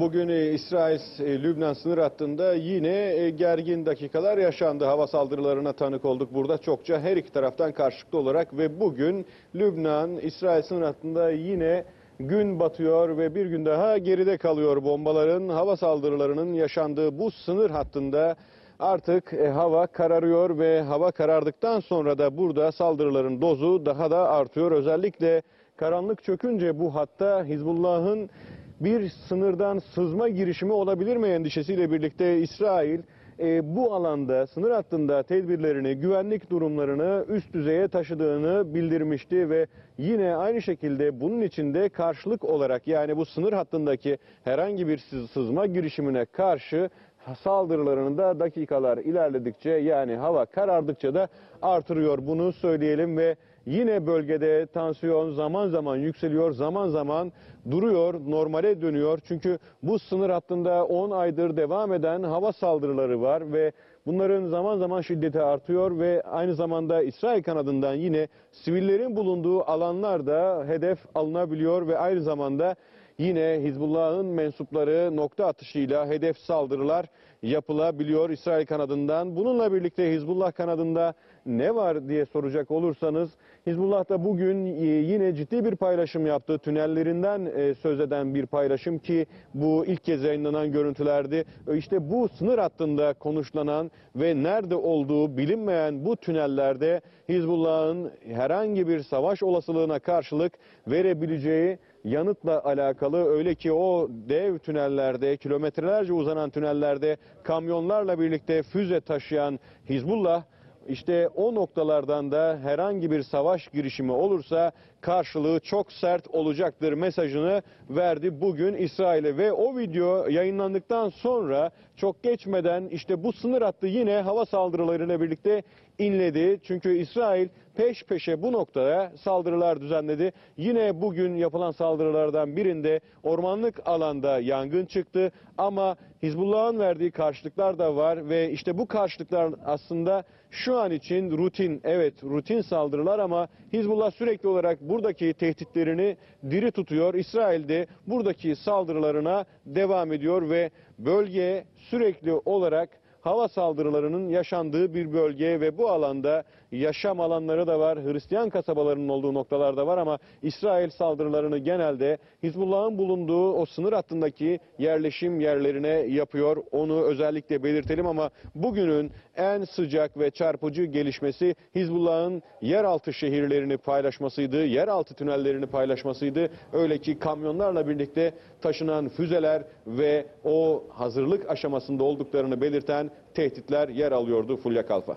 Bugün İsrail-Lübnan sınır hattında yine gergin dakikalar yaşandı. Hava saldırılarına tanık olduk burada çokça, her iki taraftan karşılıklı olarak. Ve bugün Lübnan-İsrail sınır hattında yine gün batıyor ve bir gün daha geride kalıyor bombaların, hava saldırılarının yaşandığı bu sınır hattında. Artık hava kararıyor ve hava karardıktan sonra da burada saldırıların dozu daha da artıyor. Özellikle karanlık çökünce bu hatta Hizbullah'ın bir sınırdan sızma girişimi olabilir mi endişesiyle birlikte İsrail bu alanda, sınır hattında tedbirlerini, güvenlik durumlarını üst düzeye taşıdığını bildirmişti ve yine aynı şekilde bunun içinde karşılık olarak, yani bu sınır hattındaki herhangi bir sızma girişimine karşı saldırılarını da dakikalar ilerledikçe, yani hava karardıkça da artırıyor, bunu söyleyelim. Ve yine bölgede tansiyon zaman zaman yükseliyor, zaman zaman duruyor, normale dönüyor. Çünkü bu sınır hattında 10 aydır devam eden hava saldırıları var ve bunların zaman zaman şiddeti artıyor ve aynı zamanda İsrail kanadından yine sivillerin bulunduğu alanlarda hedef alınabiliyor ve aynı zamanda yine Hizbullah'ın mensupları nokta atışıyla hedef saldırılar yapılabiliyor İsrail kanadından. Bununla birlikte Hizbullah kanadında ne var diye soracak olursanız, Hizbullah da bugün yine ciddi bir paylaşım yaptı. Tünellerinden söz eden bir paylaşım ki bu ilk kez yayınlanan görüntülerdi. İşte bu sınır hattında konuşlanan ve nerede olduğu bilinmeyen bu tünellerde Hizbullah'ın herhangi bir savaş olasılığına karşılık verebileceği yanıtla alakalı. Öyle ki o dev tünellerde, kilometrelerce uzanan tünellerde kamyonlarla birlikte füze taşıyan Hizbullah, işte o noktalardan da herhangi bir savaş girişimi olursa karşılığı çok sert olacaktır mesajını verdi bugün İsrail'e. Ve o video yayınlandıktan sonra çok geçmeden işte bu sınır hattı yine hava saldırılarıyla birlikte inledi. Çünkü İsrail peş peşe bu noktaya saldırılar düzenledi. Yine bugün yapılan saldırılardan birinde ormanlık alanda yangın çıktı. Ama Hizbullah'ın verdiği karşılıklar da var ve işte bu karşılıklar aslında şu an için rutin, evet rutin saldırılar, ama Hizbullah sürekli olarak buradaki tehditlerini diri tutuyor. İsrail de buradaki saldırılarına devam ediyor ve bölge sürekli olarak hava saldırılarının yaşandığı bir bölge ve bu alanda yaşam alanları da var. Hristiyan kasabalarının olduğu noktalar da var ama İsrail saldırılarını genelde Hizbullah'ın bulunduğu o sınır hattındaki yerleşim yerlerine yapıyor. Onu özellikle belirtelim. Ama bugünün en sıcak ve çarpıcı gelişmesi Hizbullah'ın yeraltı şehirlerini paylaşmasıydı. Yeraltı tünellerini paylaşmasıydı. Öyle ki kamyonlarla birlikte taşınan füzeler ve o hazırlık aşamasında olduklarını belirten tehditler yer alıyordu. Fulya Kalfa.